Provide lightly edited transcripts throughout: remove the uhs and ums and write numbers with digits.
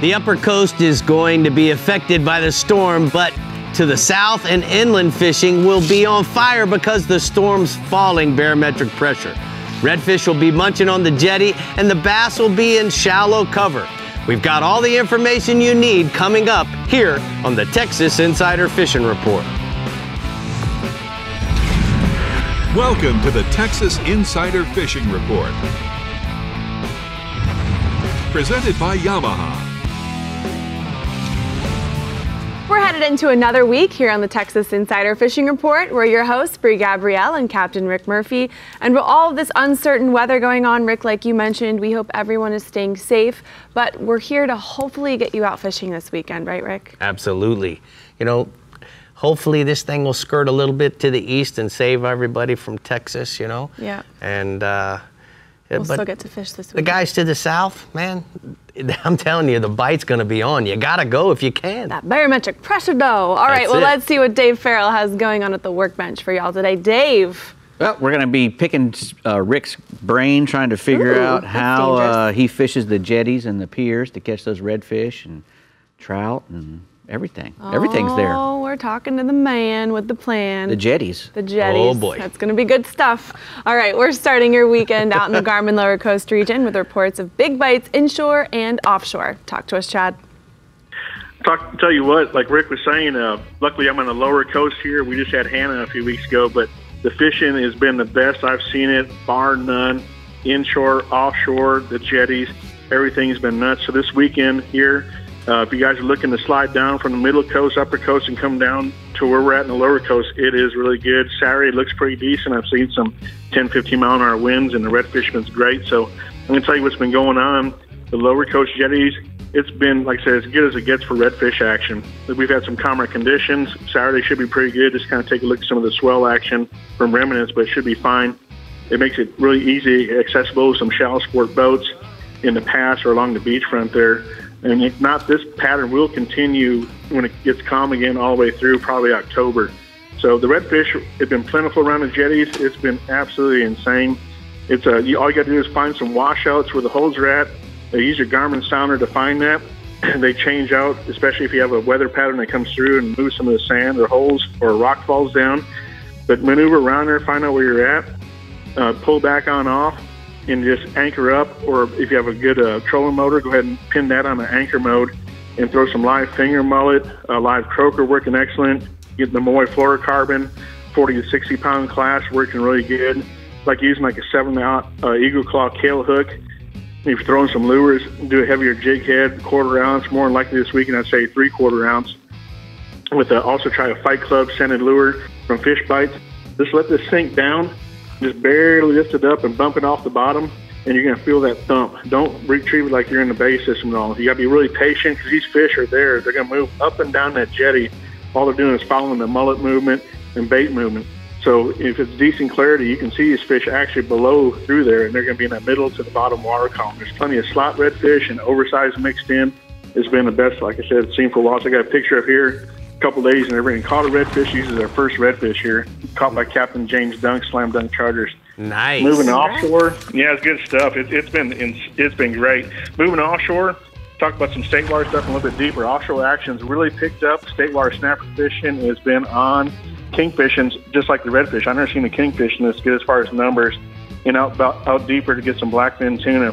The upper coast is going to be affected by the storm, but to the south and inland fishing will be on fire because the storm's falling barometric pressure. Redfish will be munching on the jetty and the bass will be in shallow cover. We've got all the information you need coming up here on the Texas Insider Fishing Report. Welcome to the Texas Insider Fishing Report, presented by Yamaha. We're headed into another week here on the Texas Insider Fishing Report. We're your hosts, Brie Gabrielle and Captain Rick Murphy. And with all of this uncertain weather going on, Rick, like you mentioned, we hope everyone is staying safe. But we're here to hopefully get you out fishing this weekend, right, Rick? Absolutely. You know, hopefully this thing will skirt a little bit to the east and save everybody from Texas, you know? Yeah. And we'll still get to fish this weekend. The guys to the south, man, I'm telling you, the bite's going to be on. You got to go if you can. That barometric pressure, though. All right, well, let's see what Dave Farrell has going on at the workbench for y'all today. Dave. Well, we're going to be picking Rick's brain, trying to figure out how he fishes the jetties and the piers to catch those redfish and trout and everything. Oh, everything's there. Oh, we're talking to the man with the plan. The jetties. The jetties. Oh, boy. That's going to be good stuff. All right, we're starting your weekend out in the Garmin Lower Coast region with reports of big bites inshore and offshore. Talk to us, Chad. Tell you what, like Rick was saying, luckily I'm on the Lower Coast here. We just had Hannah a few weeks ago, but the fishing has been the best I've seen it, bar none. Inshore, offshore, the jetties, everything's been nuts. So this weekend here, if you guys are looking to slide down from the middle coast, upper coast, and come down to where we're at in the lower coast, it is really good. Saturday looks pretty decent. I've seen some 10, 15-mile-an-hour winds, and the redfishman's great. So I'm going to tell you what's been going on. The lower coast jetties, it's been, like I said, as good as it gets for redfish action. We've had some calmer conditions. Saturday should be pretty good. Just kind of take a look at some of the swell action from remnants, but it should be fine. It makes it really easy, accessible with some shallow sport boats in the pass or along the beachfront there. And if not, this pattern will continue when it gets calm again all the way through probably October. So the redfish have been plentiful around the jetties. It's been absolutely insane. It's all you got to do is find some washouts where the holes are at. They use your Garmin sounder to find that. They change out, especially if you have a weather pattern that comes through and moves some of the sand or holes or rock falls down. But maneuver around there, find out where you're at, pull back on off, and just anchor up, or if you have a good trolling motor, go ahead and pin that on the anchor mode and throw some live finger mullet, live croaker working excellent, get the Moy fluorocarbon, 40 to 60 pound class working really good. Like using like a 7-ounce Eagle Claw kale hook. If you're throwing some lures, do a heavier jig head, 1/4 ounce, more than likely this weekend I'd say 3/4 ounce. With also try a Fight Club scented lure from Fish Bites. Just let this sink down. Just barely lift it up and bump it off the bottom, and you're going to feel that thump. Don't retrieve it like you're in the bay system and all. You got to be really patient because these fish are there. They're going to move up and down that jetty. All they're doing is following the mullet movement and bait movement. So if it's decent clarity, you can see these fish actually below through there, and they're going to be in that middle to the bottom water column. There's plenty of slot redfish and oversized mixed in. It's been the best, like I said, it's seen for a while. So I got a picture up here. Couple days and everything caught a redfish. This is our first redfish here, caught by Captain James Dunk, Slam Dunk Chargers. Nice. Moving offshore, yeah, it's good stuff. It's been great. Moving offshore, talk about some state water stuff a little bit deeper. Offshore action's really picked up. State water snapper fishing has been on. Kingfishing's just like the redfish. I've never seen a kingfish this good as far as numbers. And out deeper to get some blackfin tuna.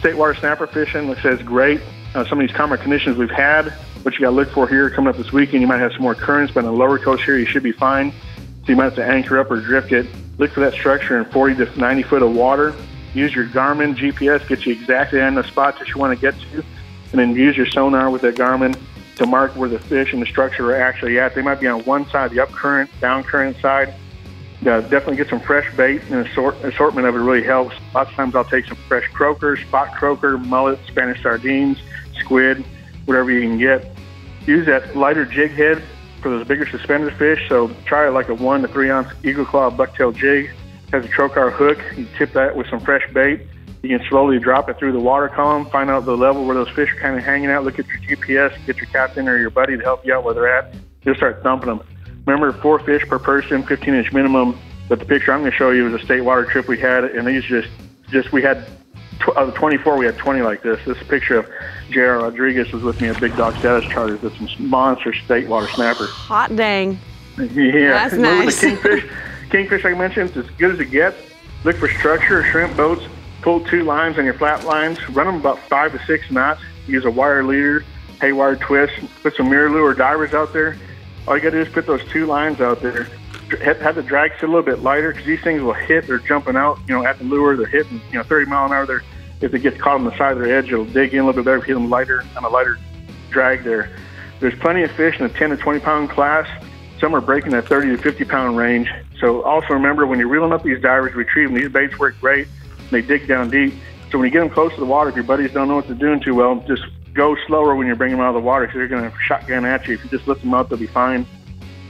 State water snapper fishing, like I said, it's great. Some of these calmer conditions we've had. What you got to look for here coming up this weekend, you might have some more currents, but on the lower coast here, you should be fine. So you might have to anchor up or drift it. Look for that structure in 40 to 90 foot of water. Use your Garmin GPS, get you exactly on the spot that you want to get to, and then use your sonar with that Garmin to mark where the fish and the structure are actually at. They might be on one side, the up current, down current side. Definitely get some fresh bait, and assortment of it really helps. Lots of times I'll take some fresh croaker, spot croaker, mullet, Spanish sardines, squid, whatever you can get. Use that lighter jig head for those bigger suspended fish. So try like a 1 to 3 ounce Eagle Claw bucktail jig. Has a trocar hook. You tip that with some fresh bait. You can slowly drop it through the water column, find out the level where those fish are kind of hanging out. Look at your GPS, get your captain or your buddy to help you out where they're at. Just start thumping them. Remember, 4 fish per person, 15-inch minimum. But the picture I'm going to show you is a state water trip we had, and these we had out of 24, we had 20 like this. This picture of JR Rodriguez was with me at Big Dog Status Charter. This monster state water snapper. Hot dang. Yeah. That's nice. The kingfish, like I mentioned, it's as good as it gets. Look for structure, shrimp boats. Pull two lines on your flat lines. Run them about 5 to 6 knots. Use a wire leader, haywire twist. Put some mirror lure divers out there. All you got to do is put those two lines out there. Have the drag sit a little bit lighter because these things will hit. They're jumping out, you know, at the lure. They're hitting, you know, 30 mile an hour. There, if they get caught on the side of their edge, it'll dig in a little bit better. Hit them lighter on a lighter drag there. There's plenty of fish in the 10 to 20 pound class. Some are breaking that 30 to 50 pound range. So also remember when you're reeling up these divers, retrieving these baits work great. They dig down deep. So when you get them close to the water, if your buddies don't know what they're doing too well, just go slower when you're bringing them out of the water because they're going to shotgun at you. If you just lift them up, they'll be fine.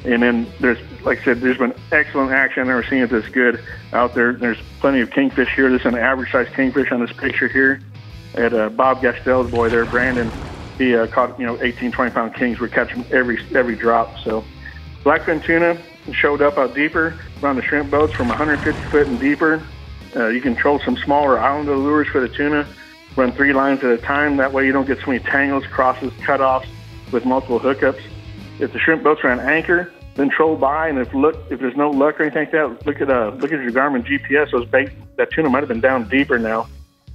And then there's, like I said, there's been excellent action. I've never seen it this good out there. There's plenty of kingfish here. This is an average size kingfish on this picture here. At Bob Gastell's boy there, Brandon, he caught, you know, 18, 20 pound kings. We're catching every drop. So blackfin tuna showed up out deeper around the shrimp boats from 150 foot and deeper. You can troll some smaller islander lures for the tuna. Run 3 lines at a time. That way you don't get so many tangles, crosses, cutoffs with multiple hookups. If the shrimp boats are on anchor, then troll by. And if there's no luck or anything like that, look at your Garmin GPS. That tuna might have been down deeper now.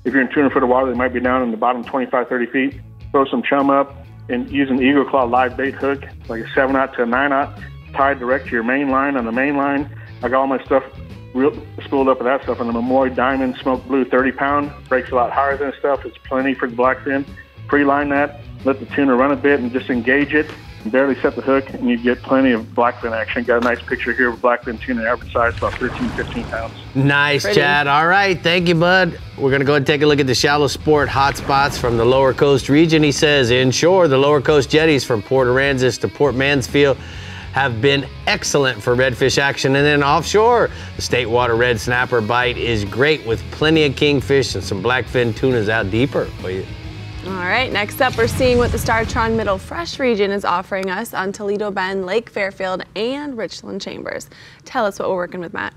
If you're in 200 foot of water, they might be down in the bottom 25, 30 feet. Throw some chum up and use an Eagle Claw live bait hook, like a 7-aught to a 9-aught, tied direct to your main line. On the main line, I got all my stuff spooled up with that stuff, and the Memori Diamond Smoke Blue 30-pound breaks a lot higher than stuff. It's plenty for the blackfin. Pre-line that, let the tuna run a bit, and just engage it. And barely set the hook, and you get plenty of blackfin action. Got a nice picture here with blackfin tuna, average size about 13, 15 pounds. Nice, pretty. Chad. All right, thank you, bud. We're gonna go ahead and take a look at the shallow sport hotspots from the Lower Coast region. He says, inshore, the Lower Coast jetties from Port Aransas to Port Mansfield have been excellent for redfish action. And then offshore, the state water red snapper bite is great with plenty of kingfish and some blackfin tunas out deeper. All right, next up, we're seeing what the Startron Middle Fresh region is offering us on Toledo Bend, Lake Fairfield, and Richland Chambers. Tell us what we're working with, Matt.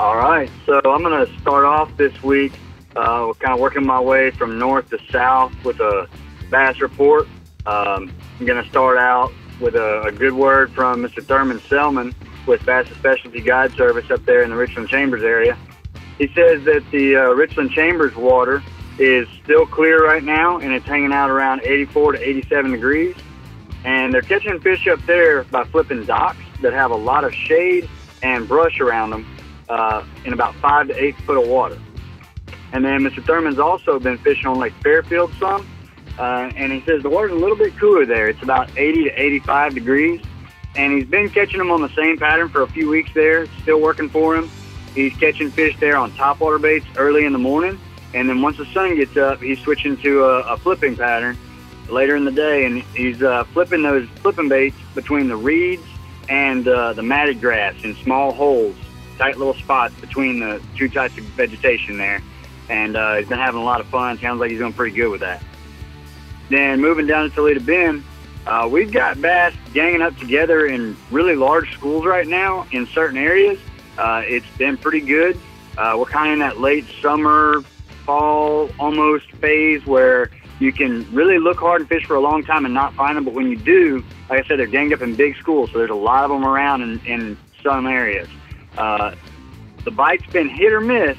All right, so I'm gonna start off this week kind of working my way from north to south with a bass report. I'm gonna start out with a good word from Mr. Thurman Selman with Bass Specialty Guide Service up there in the Richland Chambers area. He says that the Richland Chambers water is still clear right now, and it's hanging out around 84 to 87 degrees. And they're catching fish up there by flipping docks that have a lot of shade and brush around them in about 5 to 8 foot of water. And then Mr. Thurman's also been fishing on Lake Fairfield some. And he says the water's a little bit cooler there. It's about 80 to 85 degrees. And he's been catching them on the same pattern for a few weeks there. It's still working for him. He's catching fish there on topwater baits early in the morning. And then once the sun gets up, he's switching to a flipping pattern later in the day. And he's flipping those flipping baits between the reeds and the matted grass in small holes, tight little spots between the two types of vegetation there. And he's been having a lot of fun. Sounds like he's doing pretty good with that. Then moving down to Toledo Bend, we've got bass ganging up together in really large schools right now in certain areas. It's been pretty good. We're kind of in that late summer, fall almost phase where you can really look hard and fish for a long time and not find them. But when you do, like I said, they're ganged up in big schools, so there's a lot of them around in some areas. The bite's been hit or miss,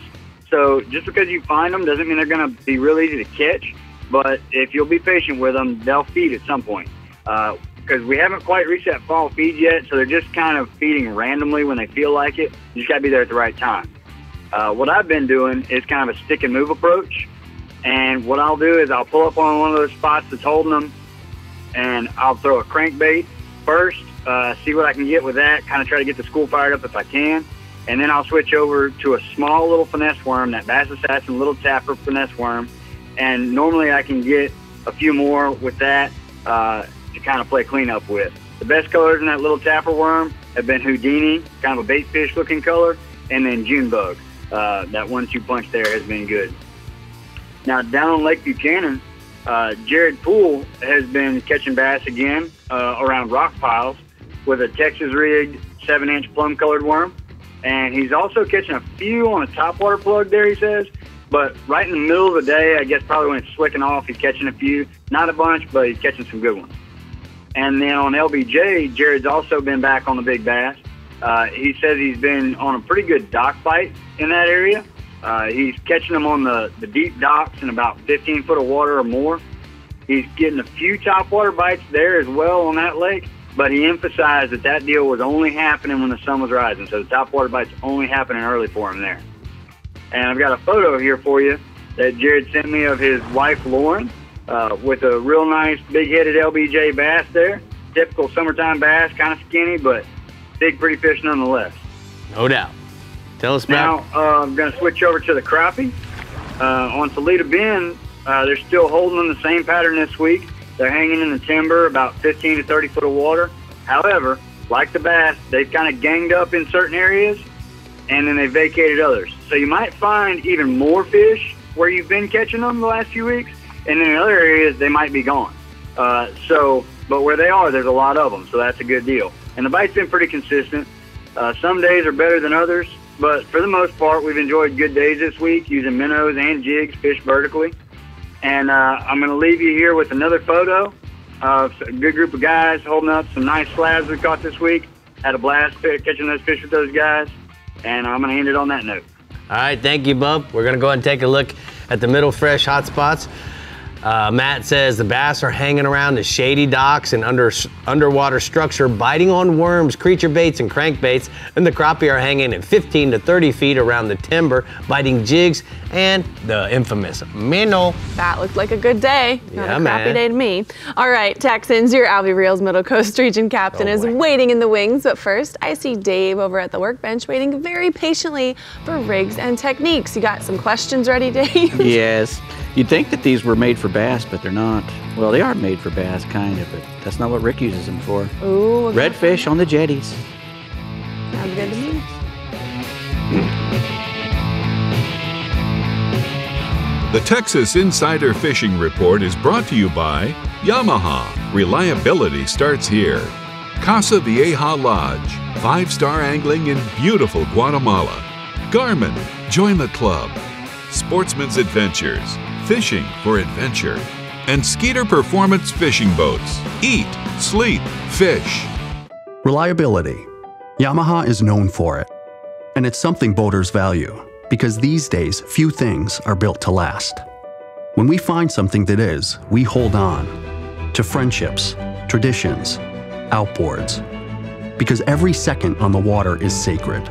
so just because you find them doesn't mean they're going to be really easy to catch. But if you'll be patient with them, they'll feed at some point. Because we haven't quite reached that fall feed yet, so they're just kind of feeding randomly when they feel like it. You just got to be there at the right time. What I've been doing is kind of a stick and move approach. And what I'll do is I'll pull up on one of those spots that's holding them, and I'll throw a crankbait first, see what I can get with that, kind of try to get the school fired up if I can. And then I'll switch over to a small little finesse worm, that Bass Assassin little tapper finesse worm. And normally I can get a few more with that to kind of play cleanup with. The best colors in that little tapper worm have been Houdini, kind of a bait fish looking color, and then Junebug. That 1-2 punch there has been good. Now down on Lake Buchanan, Jared Poole has been catching bass again around rock piles with a Texas rigged 7-inch plum colored worm. And he's also catching a few on a topwater plug there, he says. But right in the middle of the day, I guess probably when it's slicking off, he's catching a few. Not a bunch, but he's catching some good ones. And then on LBJ, Jared's also been back on the big bass. He says he's been on a pretty good dock bite in that area. He's catching them on the deep docks in about 15 foot of water or more. He's getting a few topwater bites there as well on that lake, but he emphasized that that deal was only happening when the sun was rising, so the topwater bites only happening early for him there. And I've got a photo here for you that Jared sent me of his wife, Lauren, with a real nice big-headed LBJ bass there. Typical summertime bass, kind of skinny, but big, pretty fish nonetheless. No doubt. Tell us about it. Now, I'm going to switch over to the crappie. On Toledo Bend, they're still holding on the same pattern this week. They're hanging in the timber, about 15 to 30 foot of water. However, like the bass, they've kind of ganged up in certain areas, and then they vacated others. So you might find even more fish where you've been catching them the last few weeks, and then in other areas, they might be gone. But where they are, there's a lot of them, so that's a good deal. And the bite's been pretty consistent. Some days are better than others, but for the most part, we've enjoyed good days this week using minnows and jigs fished vertically. And I'm going to leave you here with another photo of a good group of guys holding up some nice slabs we caught this week. Had a blast catching those fish with those guys. And I'm going to end it on that note. All right, thank you, Bump. We're going to go ahead and take a look at the middle fresh hot spots. Matt says the bass are hanging around the shady docks and underwater structure, biting on worms, creature baits, and crankbaits. And the crappie are hanging at 15 to 30 feet around the timber, biting jigs and the infamous minnow. That looked like a good day. Not a crappie day to me. All right, Texans, your Albee Reels Middle Coast Region captain is waiting in the wings. But first, I see Dave over at the workbench waiting very patiently for rigs and techniques. You got some questions ready, Dave? Yes. You'd think that these were made for bass, but they're not. Well, they are made for bass, kind of, but that's not what Rick uses them for. Ooh, redfish on the jetties. Sounds good to me. The Texas Insider Fishing Report is brought to you by Yamaha. Reliability starts here. Casa Vieja Lodge, five-star angling in beautiful Guatemala. Garmin, join the club. Sportsman's Adventures, fishing for adventure, and Skeeter Performance Fishing Boats. Eat, sleep, fish. Reliability. Yamaha is known for it, and it's something boaters value, because these days few things are built to last. When we find something that is, we hold on to friendships, traditions, outboards, because every second on the water is sacred.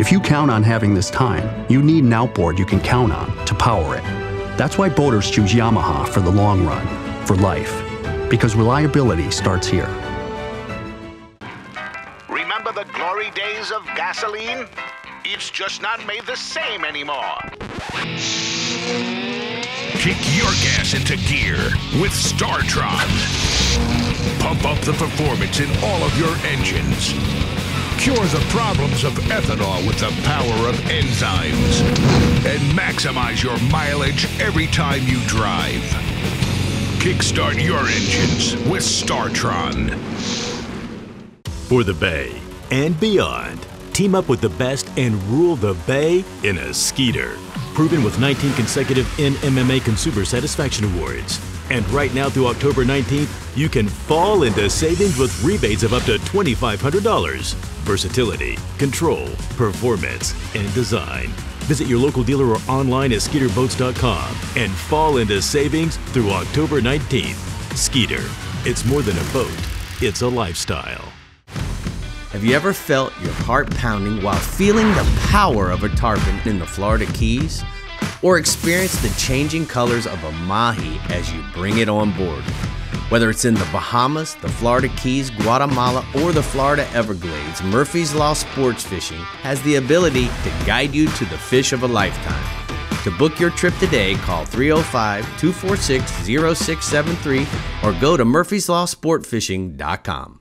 If you count on having this time, you need an outboard you can count on to power it. That's why boaters choose Yamaha for the long run, for life, because reliability starts here. Remember the glory days of gasoline? It's just not made the same anymore. Kick your gas into gear with Startron. Pump up the performance in all of your engines. Cure the problems of ethanol with the power of enzymes. And maximize your mileage every time you drive. Kickstart your engines with Startron. For the bay and beyond, team up with the best and rule the bay in a Skeeter. Proven with 19 consecutive NMMA Consumer Satisfaction Awards. And right now through October 19th, you can fall into savings with rebates of up to $2,500. Versatility, control, performance, and design. Visit your local dealer or online at SkeeterBoats.com and fall into savings through October 19th. Skeeter, it's more than a boat, it's a lifestyle. Have you ever felt your heart pounding while feeling the power of a tarpon in the Florida Keys? Or experience the changing colors of a mahi as you bring it on board? Whether it's in the Bahamas, the Florida Keys, Guatemala, or the Florida Everglades, Murphy's Law Sports Fishing has the ability to guide you to the fish of a lifetime. To book your trip today, call 305-246-0673 or go to murphyslawsportfishing.com.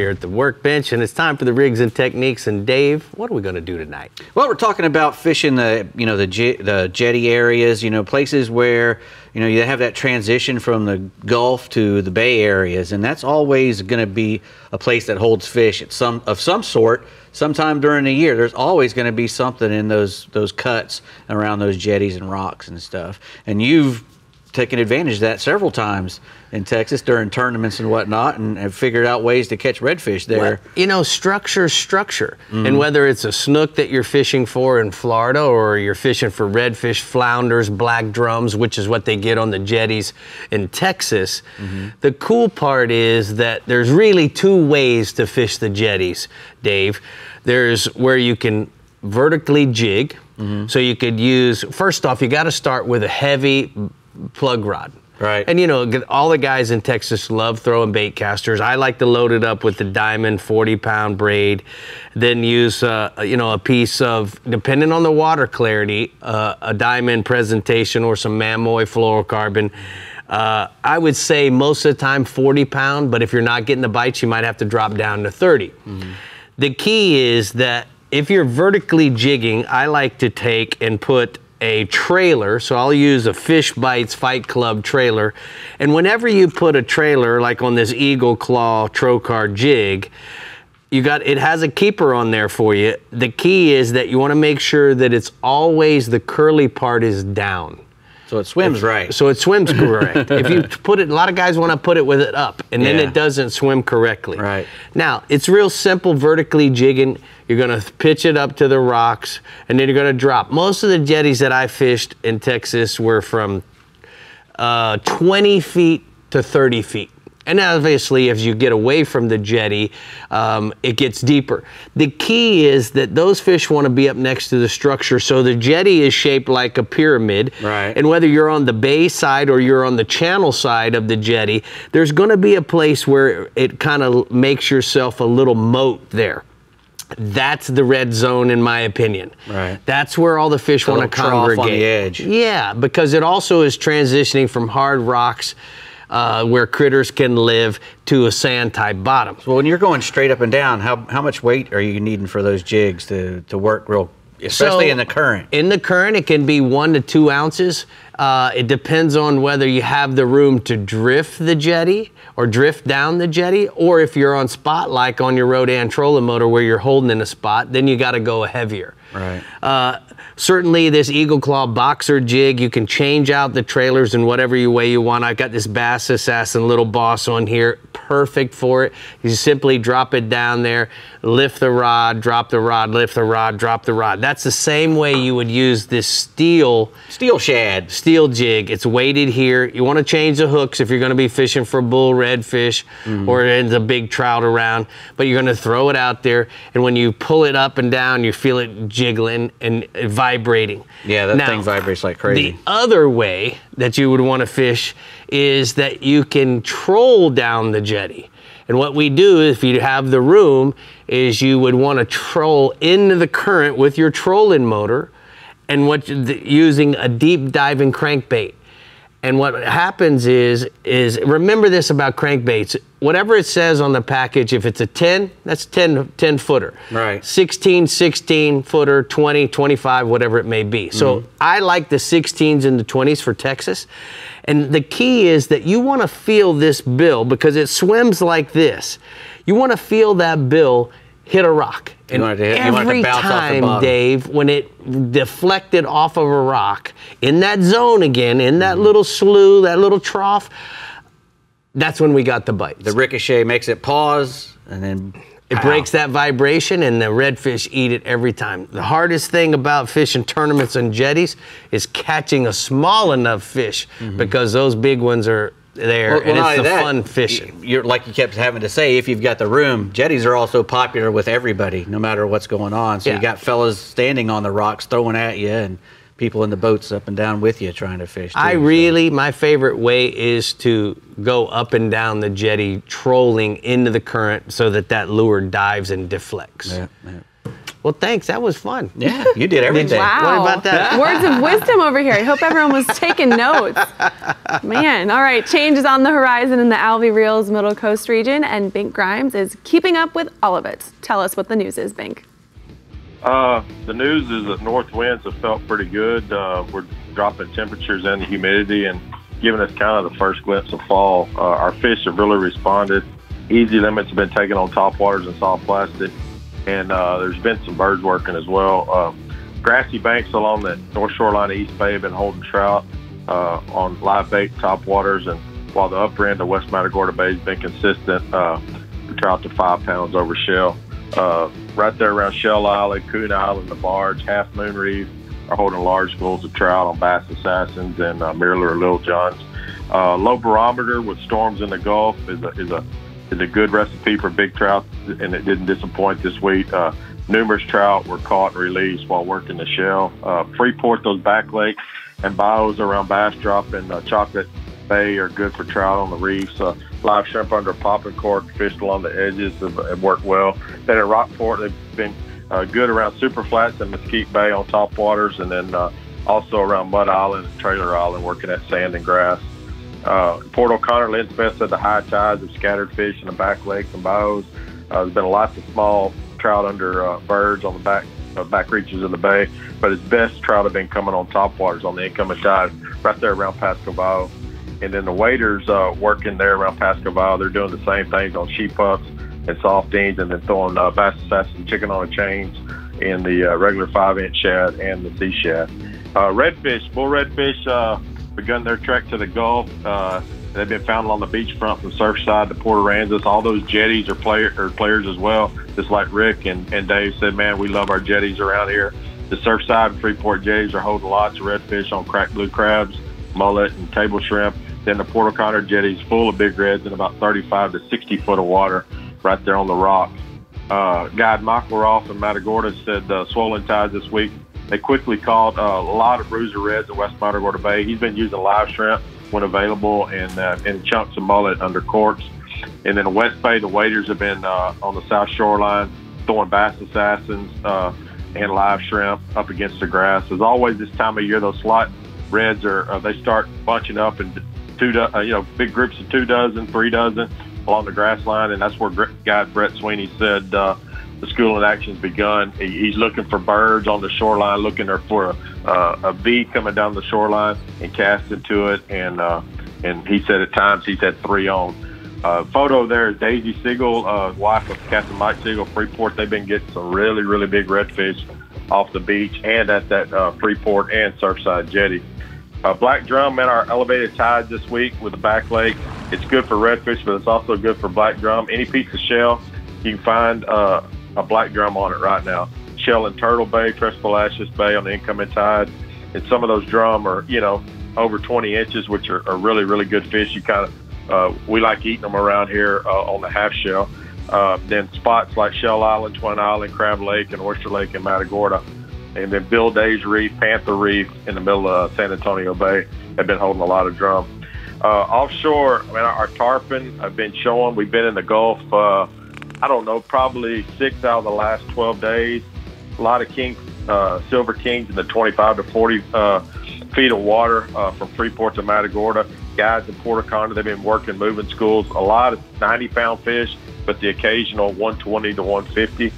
here at the workbench, and it's time for the rigs and techniques. And Dave, what are we going to do tonight? Well, we're talking about fishing the jetty areas, places where you have that transition from the Gulf to the Bay areas, and that's always going to be a place that holds fish at some sort. Sometime during the year, there's always going to be something in those cuts around those jetties and rocks and stuff. And you've taken advantage of that several times in Texas during tournaments and whatnot, and have figured out ways to catch redfish there. Well, structure. Mm-hmm. And whether it's a snook that you're fishing for in Florida, or you're fishing for redfish, flounders, black drums, which is what they get on the jetties in Texas, mm-hmm. the cool part is that there's really two ways to fish the jetties, Dave. There's where you can vertically jig. Mm-hmm. So you could use, first off, you got to start with a heavy plug rod. Right. And all the guys in Texas love throwing bait casters. I like to load it up with the Diamond 40-pound braid, then use a piece of, depending on the water clarity, a Diamond presentation or some Mamoy fluorocarbon. I would say most of the time 40-pound, but if you're not getting the bites, you might have to drop down to 30. Mm-hmm. The key is that if you're vertically jigging, I like to take and put a trailer, so I'll use a Fish Bites Fight Club trailer. And whenever you put a trailer, like on this Eagle Claw Trocar jig, it has a keeper on there for you. The key is that you want to make sure that it's always the curly part is down. So it swims right. So it swims correct. If you put it, a lot of guys want to put it with it up, and then it doesn't swim correctly. Right. Now, it's real simple vertically jigging. You're going to pitch it up to the rocks, and then you're going to drop. Most of the jetties that I fished in Texas were from 20 feet to 30 feet. And obviously, as you get away from the jetty, it gets deeper. The key is that those fish want to be up next to the structure. So the jetty is shaped like a pyramid. Right. And whether you're on the bay side or you're on the channel side of the jetty, there's going to be a place where it kind of makes yourself a little moat there. That's the red zone, in my opinion. Right. That's where all the fish want to congregate. Trough on the edge. Yeah, because it also is transitioning from hard rocks where critters can live to a sand-type bottom. Well, when you're going straight up and down, how much weight are you needing for those jigs to work real, especially in the current? In the current, it can be 1 to 2 ounces. It depends on whether you have the room to drift the jetty or drift down the jetty, or if you're on spot, like on your Rodan trolling motor where you're holding in a spot, then you got to go heavier. Right. Certainly, this Eagle Claw boxer jig, you can change out the trailers in whatever way you want. I've got this Bass Assassin Little Boss on here, perfect for it. You simply drop it down there, lift the rod, drop the rod, lift the rod, drop the rod. That's the same way you would use this steel shad, steel jig. It's weighted here. You want to change the hooks if you're going to be fishing for bull redfish or in a big trout around, but you're going to throw it out there, and when you pull it up and down, you feel it jiggling and vibrating. Yeah, that thing vibrates like crazy. The other way that you would want to fish is that you can troll down the jetty. And what we do, if you have the room, is you would want to troll into the current with your trolling motor and using a deep diving crankbait. And what happens is remember this about crankbaits. Whatever it says on the package, if it's a 10, that's 10 footer. Right. 16 footer, 20, 25, whatever it may be. So I like the 16s and the 20s for Texas. And the key is that you want to feel this bill, because it swims like this. You want to feel that bill hit a rock. And every time, Dave, when it deflected off of a rock, in that zone again, in that little slough, that little trough, that's when we got the bites. The ricochet makes it pause, and then it breaks that vibration, and the redfish eat it every time. The hardest thing about fishing tournaments and jetties is catching a small enough fish, because those big ones are there, and it's the fun fishing. You're like you kept having to say, if you've got the room, jetties are also popular with everybody, no matter what's going on. So you got fellas standing on the rocks throwing at you, and people in the boats up and down with you trying to fish. My favorite way is to go up and down the jetty, trolling into the current so that lure dives and deflects. Yeah, yeah. Well, thanks. That was fun. Yeah, you did everything. Wow. What about that? Words of wisdom over here. I hope everyone was taking notes. Man, all right. Change is on the horizon in the Albee Reels Middle Coast region, and Bink Grimes is keeping up with all of it. Tell us what the news is, Bink. The news is that north winds have felt pretty good. We're dropping temperatures and the humidity and giving us kind of the first glimpse of fall. Our fish have really responded. Easy limits have been taken on topwaters and soft plastic. And there's been some birds working as well. Grassy banks along the north shoreline of East Bay have been holding trout on live bait topwaters, and while the upper end of West Matagorda Bay has been consistent, trout to 5 pounds over shell. Right there around Shell Island, Coon Island, the Barge, Half Moon Reef are holding large schools of trout on Bass Assassins and Mirror or Little Johns. Low barometer with storms in the Gulf is a good recipe for big trout, and it didn't disappoint this week. Numerous trout were caught and released while working the shell. Freeport, those back lakes and bios around Bass Drop and Chocolate Bay are good for trout on the reefs. Live shrimp under popping cork, fished along the edges have worked well. Then at Rockport, they've been good around Super Flats and Mesquite Bay on topwaters, and then also around Mud Island and Trailer Island working at sand and grass. Port O'Connor, Linsbeth said the high tides have scattered fish in the back lakes and bios. There's been lots of small trout under birds on the back reaches of the bay, but its best trout have been coming on topwaters on the incoming tide right there around Pascoe. And then the waders working there around Pascoe, they're doing the same things on sheep pups and soft deans, and then throwing Bass Assassin chicken on a chains in the regular 5-inch shad and the sea shad. Redfish, bull redfish, begun their trek to the Gulf. They've been found along the beachfront from Surfside to Port Aransas. All those jetties are players as well, just like Rick and Dave said. Man, we love our jetties around here. The Surfside and Freeport jetties are holding lots of redfish on cracked blue crabs, mullet, and table shrimp. Then the Port O'Connor jetties full of big reds in about 35 to 60 foot of water right there on the rock. Guide Michael Roth in Matagorda said swollen tides this week. They quickly caught a lot of bruiser reds in West Matagorda Bay. He's been using live shrimp when available and in chunks of mullet under corks. And then in West Bay, the waders have been on the south shoreline throwing Bass Assassins and live shrimp up against the grass. As always, this time of year, those slot reds are they start bunching up in big groups of 2 dozen, 3 dozen along the grass line, and that's where guide Brett Sweeney said. The schooling action's begun. He's looking for birds on the shoreline, looking for a V coming down the shoreline and casting to it. And he said at times he's had 3 on. Photo there is Daisy Siegel, wife of Captain Mike Siegel, Freeport. They've been getting some really, really big redfish off the beach and at that Freeport and Surfside jetty. Black drum and our elevated tides this week with the back lake. It's good for redfish, but it's also good for black drum. Any piece of shell you can find a black drum on it right now. Shell and Turtle Bay, Trespalashes Bay on the incoming tide. And some of those drum are, over 20 inches, which are really, really good fish. You kind of, we like eating them around here on the half shell. Then spots like Shell Island, Twin Island, Crab Lake, and Oyster Lake in Matagorda. And then Bill Day's Reef, Panther Reef in the middle of San Antonio Bay have been holding a lot of drum. Offshore, our tarpon have been showing. We've been in the Gulf, I don't know, probably 6 out of the last 12 days. A lot of silver kings in the 25 to 40 feet of water from Freeport to Matagorda. Guys in Port O'Connor, they've been working, moving schools. A lot of 90-pound fish, but the occasional 120 to 150.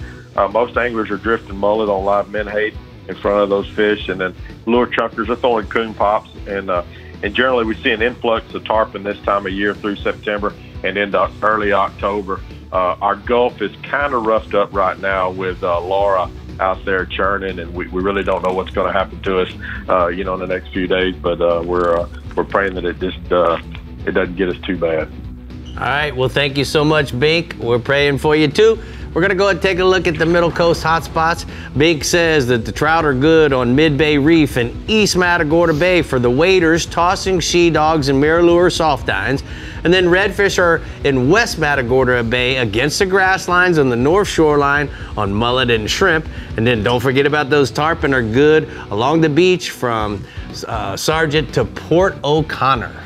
Most anglers are drifting mullet on live menhaden in front of those fish. And then lure chunkers are throwing coon pops. And generally, we see an influx of tarpon this time of year through September and into early October. Our Gulf is kind of roughed up right now with Laura out there churning, and we really don't know what's going to happen to us, in the next few days. But we're praying that it just it doesn't get us too bad. All right. Well, thank you so much, Bink. We're praying for you too. We're going to go ahead and take a look at the Middle Coast hotspots. Bink says that the trout are good on Mid-Bay Reef and East Matagorda Bay for the waders, tossing she dogs and mirror lure soft dines. And then redfish are in West Matagorda Bay against the grass lines on the north shoreline on mullet and shrimp. And then don't forget about those tarpon are good along the beach from Sargent to Port O'Connor.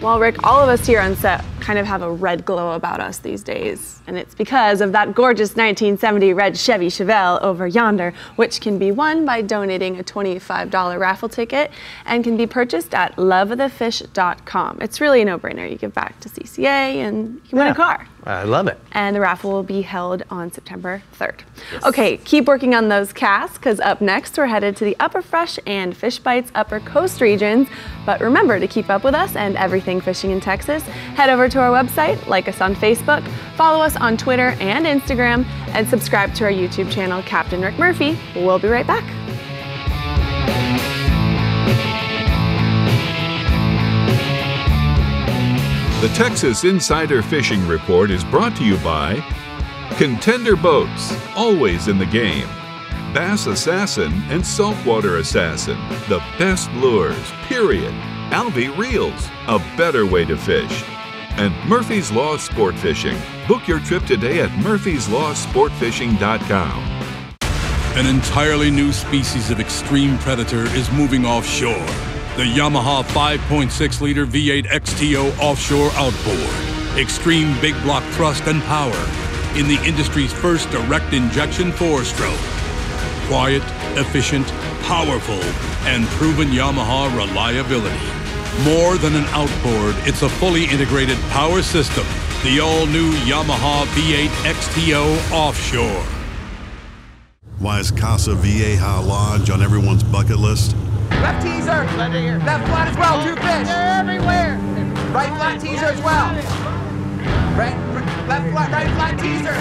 Well, Rick, all of us here on set kind of have a red glow about us these days. And it's because of that gorgeous 1970 red Chevy Chevelle over yonder, which can be won by donating a $25 raffle ticket and can be purchased at loveofthefish.com. It's really a no-brainer. You give back to CCA and you can win a car. I love it. And the raffle will be held on September 3rd. Yes. Okay, keep working on those casts, because up next we're headed to the Upper Fresh and Fish Bites Upper Coast regions. But remember to keep up with us and everything fishing in Texas. Head over to our website, like us on Facebook, follow us on Twitter and Instagram, and subscribe to our YouTube channel, Captain Rick Murphy. We'll be right back. The Texas Insider Fishing Report is brought to you by Contender Boats, always in the game. Bass Assassin and Saltwater Assassin, the best lures, period. Albee Reels, a better way to fish. And Murphy's Law Sport Fishing. Book your trip today at murphyslawsportfishing.com. An entirely new species of extreme predator is moving offshore. The Yamaha 5.6-liter V8 XTO offshore outboard. Extreme big block thrust and power in the industry's first direct injection four-stroke. Quiet, efficient, powerful, and proven Yamaha reliability. More than an outboard, it's a fully integrated power system. The all-new Yamaha V8 XTO offshore. Why is Casa Vieja Lodge on everyone's bucket list? Left teaser. Left flat as well. Two fish. Everywhere. Right flat teaser as well. Right, left flat, right flat teaser.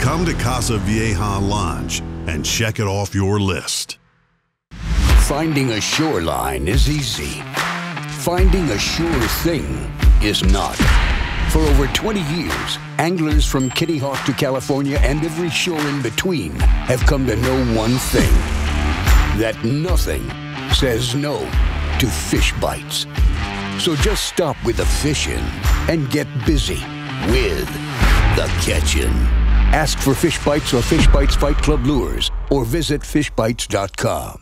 Come to Casa Vieja Lodge and check it off your list. Finding a shoreline is easy. Finding a sure thing is not. For over 20 years, anglers from Kitty Hawk to California and every shore in between have come to know one thing: that nothing says no to fish bites. So just stop with the fishing and get busy with the catching. Ask for Fish Bites or Fish Bites Fight Club lures, or visit fishbites.com.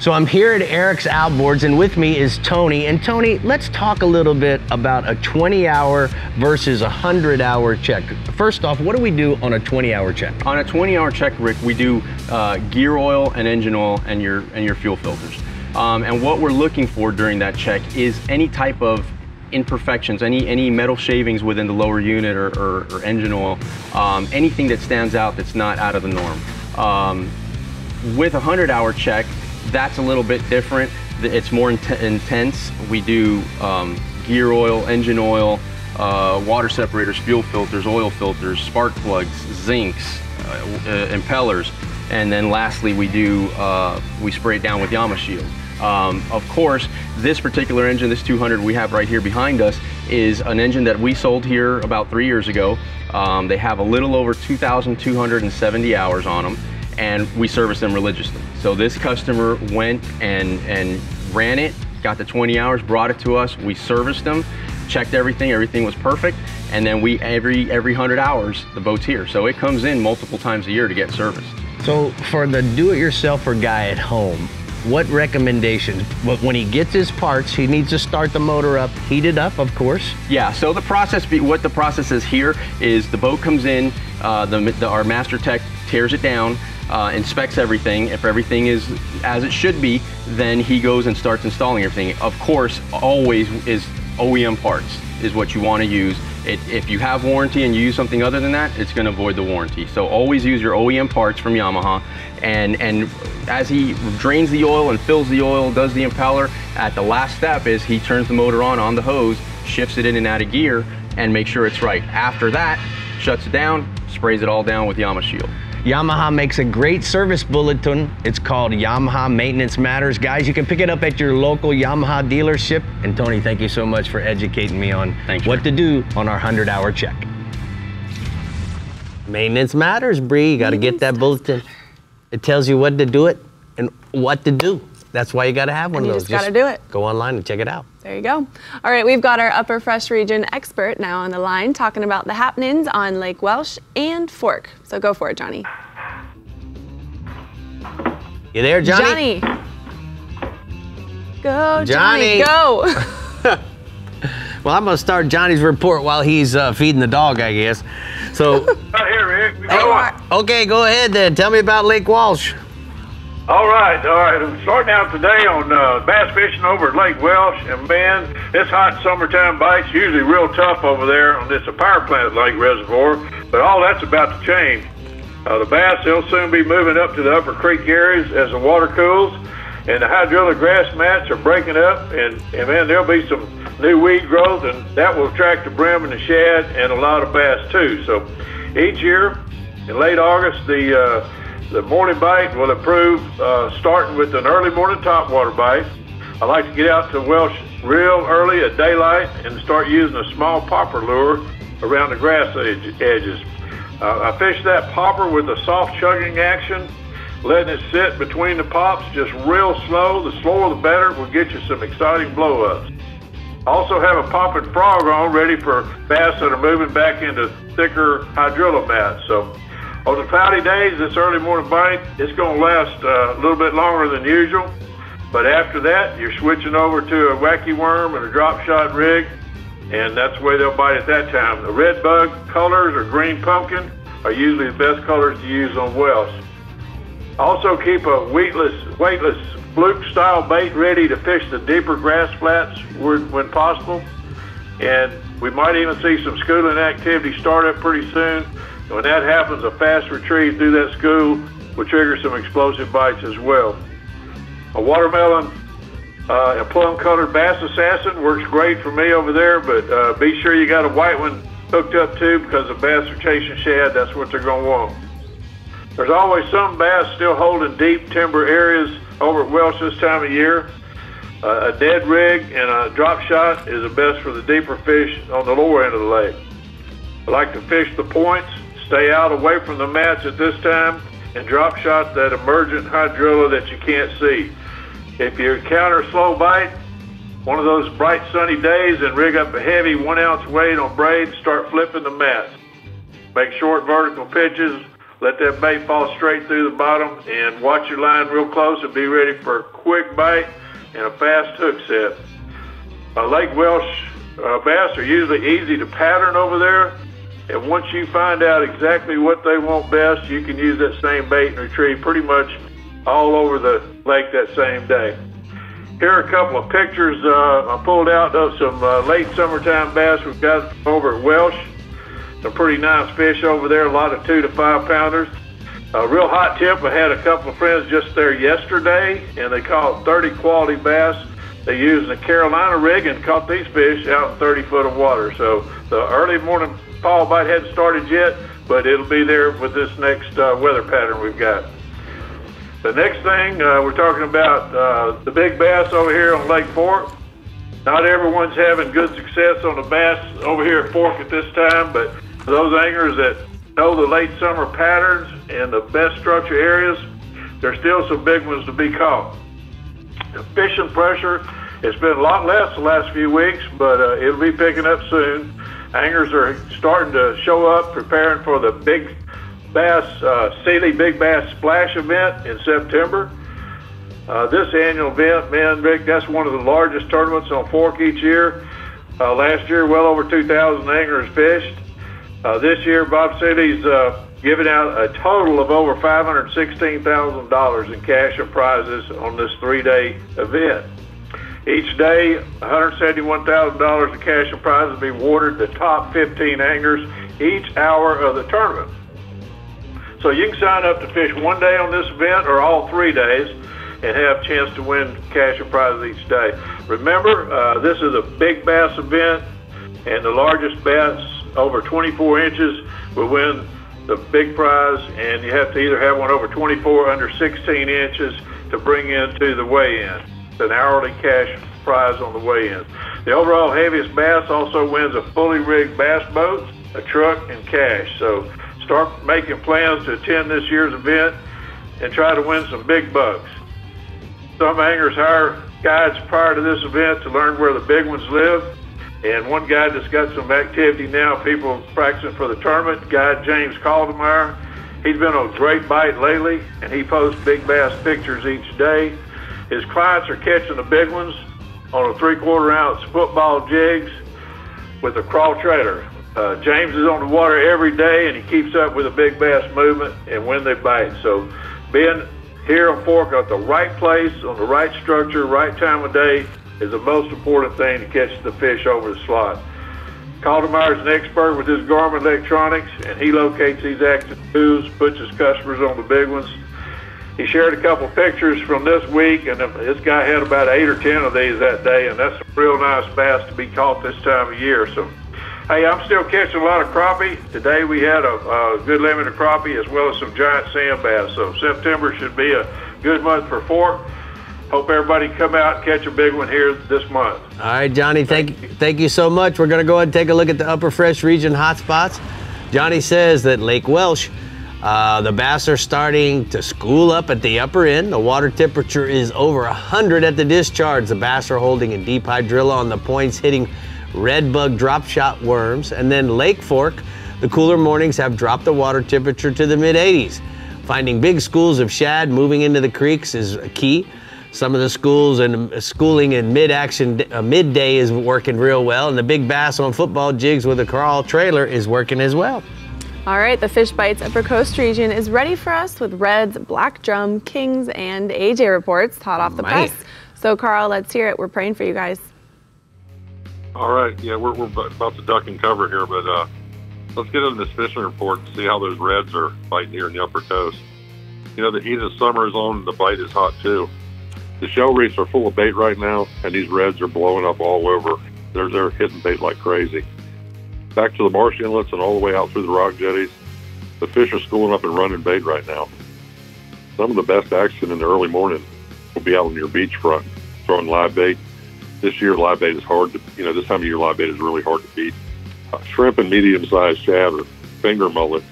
So I'm here at Eric's Outboards, and with me is Tony. And Tony, let's talk a little bit about a 20-hour versus a 100-hour check. First off, what do we do on a 20-hour check? On a 20-hour check, Rick, we do gear oil and engine oil and your fuel filters. And what we're looking for during that check is any type of imperfections, any metal shavings within the lower unit or engine oil, anything that stands out that's not out of the norm. With a 100-hour check, that's a little bit different. It's more intense. We do gear oil, engine oil, water separators, fuel filters, oil filters, spark plugs, zincs, impellers, and then lastly we do we spray it down with Yama Shield. Of course, this particular engine, this 200 we have right here behind us, is an engine that we sold here about 3 years ago. They have a little over 2,270 hours on them, and we service them religiously. So this customer went and ran it, got the 20 hours, brought it to us, we serviced them, checked everything was perfect, and then we every 100 hours, the boat's here. So it comes in multiple times a year to get serviced. So for the do-it-yourselfer guy at home, what recommendations? When he gets his parts, he needs to start the motor up, heat it up, of course. Yeah, so the process, what the process is here is the boat comes in, our master tech tears it down, inspects everything. If everything is as it should be, then he goes and starts installing everything. Of course, always is OEM parts is what you want to use. If you have warranty and you use something other than that, it's going to void the warranty. So always use your OEM parts from Yamaha. And as he drains the oil and fills the oil, does the impeller, at the last step is he turns the motor on the hose, shifts it in and out of gear, and makes sure it's right. After that, shuts it down, sprays it all down with Yamaha Shield. Yamaha makes a great service bulletin. It's called Yamaha Maintenance Matters. Guys, you can pick it up at your local Yamaha dealership. And Tony, thank you so much for educating me on what to do on our 100-hour check. Maintenance Matters, Bree. You got to get that bulletin. It tells you what to do it and what to do. That's why you got to have one of those. Just got to do it. Go online and check it out. There you go. All right, we've got our Upper Fresh Region expert now on the line talking about the happenings on Lake Welsh and Fork. So go for it, Johnny. You there, Johnny? Johnny. Go, Johnny. Johnny go. Well, I'm going to start Johnny's report while he's feeding the dog, I guess. So. Right here, Rick. We got one. Okay, go ahead then. Tell me about Lake Welsh. All right. I'm starting out today on bass fishing over at Lake Welsh, and man, this hot summertime bite's usually real tough over there on this power plant lake reservoir, but all that's about to change. The bass, they'll soon be moving up to the upper creek areas as the water cools, and the hydrilla grass mats are breaking up, and man, there'll be some new weed growth, and that will attract the brim and the shad and a lot of bass too. So each year in late August, the morning bite will improve, starting with an early morning topwater bite. I like to get out to Welsh real early at daylight and start using a small popper lure around the grass edges. I fish that popper with a soft chugging action, letting it sit between the pops just real slow. The slower the better will get you some exciting blow-ups. I also have a popping frog on ready for bass that are moving back into thicker hydrilla mats. So, on the cloudy days, this early morning bite, it's going to last a little bit longer than usual. But after that, you're switching over to a wacky worm and a drop shot rig, and that's the way they'll bite at that time. The red bug colors or green pumpkin are usually the best colors to use on Welsh. Also keep a weightless fluke style bait ready to fish the deeper grass flats when possible. And we might even see some schooling activity start up pretty soon. When that happens, a fast retrieve through that school will trigger some explosive bites as well. A watermelon, a plum-colored Bass Assassin works great for me over there, but be sure you got a white one hooked up too, because the bass are chasing shad. That's what they're going to want. There's always some bass still holding deep timber areas over at Welsh this time of year. A dead rig and a drop shot is the best for the deeper fish on the lower end of the lake. I like to fish the points. Stay out away from the mats at this time and drop shot that emergent hydrilla that you can't see. If you encounter a slow bite, one of those bright sunny days, and rig up a heavy 1 ounce weight on braid, start flipping the mats. Make short vertical pitches, let that bait fall straight through the bottom, and watch your line real close and be ready for a quick bite and a fast hook set. Lake Welsh bass are usually easy to pattern over there. And once you find out exactly what they want best, you can use that same bait and retrieve pretty much all over the lake that same day. Here are a couple of pictures I pulled out of some late summertime bass we've got over at Welsh. Some pretty nice fish over there, a lot of 2 to 5 pounders. A real hot tip, I had a couple of friends just there yesterday, and they caught 30 quality bass. They used a Carolina rig and caught these fish out in 30 foot of water. So the early morning fall bite hadn't started yet, but it'll be there with this next weather pattern we've got. The next thing, we're talking about the big bass over here on Lake Fork. Not everyone's having good success on the bass over here at Fork at this time, but for those anglers that know the late summer patterns and the best structure areas, there's still some big ones to be caught. The fishing pressure has been a lot less the last few weeks, but it'll be picking up soon. Anglers are starting to show up, preparing for the Big Bass, Sealy Big Bass Splash event in September. This annual event, man, Rick, that's one of the largest tournaments on Fork each year. Last year, well over 2,000 anglers fished. This year, Bob Sealy's giving out a total of over $516,000 in cash and prizes on this 3-day event. Each day, $171,000 in cash and prizes will be awarded to the top 15 anglers each hour of the tournament. So you can sign up to fish one day on this event or all 3 days and have a chance to win cash and prizes each day. Remember, this is a big bass event, and the largest bass over 24 inches will win the big prize, and you have to either have one over 24 under 16 inches to bring into the weigh-in. It's an hourly cash prize on the weigh-in. The overall heaviest bass also wins a fully rigged bass boat, a truck, and cash. So start making plans to attend this year's event and try to win some big bucks. Some anglers hire guides prior to this event to learn where the big ones live. And one guide that's got some activity now, people practicing for the tournament, guide James Caldemeyer. He's been on a great bite lately, and he posts big bass pictures each day. His clients are catching the big ones on a 3/4 ounce football jigs with a crawl trailer. James is on the water every day, and he keeps up with the big bass movement and when they bite. So being here on Fork at the right place, on the right structure, right time of day, is the most important thing to catch the fish over the slot. Caldermeyer's an expert with his Garmin electronics, and he locates these active moves, puts his customers on the big ones. He shared a couple pictures from this week, and this guy had about 8 or 10 of these that day, and that's a real nice bass to be caught this time of year. So, hey, I'm still catching a lot of crappie. Today we had a good limit of crappie as well as some giant sand bass, so September should be a good month for Fork. Hope everybody come out and catch a big one here this month. All right, Johnny, thank you so much. We're going to go ahead and take a look at the Upper Fresh Region hotspots. Johnny says that Lake Welsh, the bass are starting to school up at the upper end. The water temperature is over 100 at the discharge. The bass are holding in deep hydrilla on the points, hitting red bug drop shot worms. And then Lake Fork, the cooler mornings have dropped the water temperature to the mid-80s. Finding big schools of shad moving into the creeks is key. Some of the schools and schooling in midday is working real well, and the big bass on football jigs with a crawl trailer is working as well. All right, the Fish Bites Upper Coast region is ready for us with reds, black drum, kings, and AJ reports hot off the press. So Carl, let's hear it. We're praying for you guys. All right, yeah, we're about to duck and cover here, but let's get into this fishing report to see how those reds are biting here in the Upper Coast. You know, the heat of summer is on, the bite is hot too. The shell reefs are full of bait right now, and these reds are blowing up all over. They're hitting bait like crazy. Back to the marsh inlets and all the way out through the rock jetties, the fish are schooling up and running bait right now. Some of the best action in the early morning will be out on your beachfront, throwing live bait. This year, live bait is hard to, you know, this time of year, live bait is really hard to beat. Shrimp and medium-sized shad or finger mullet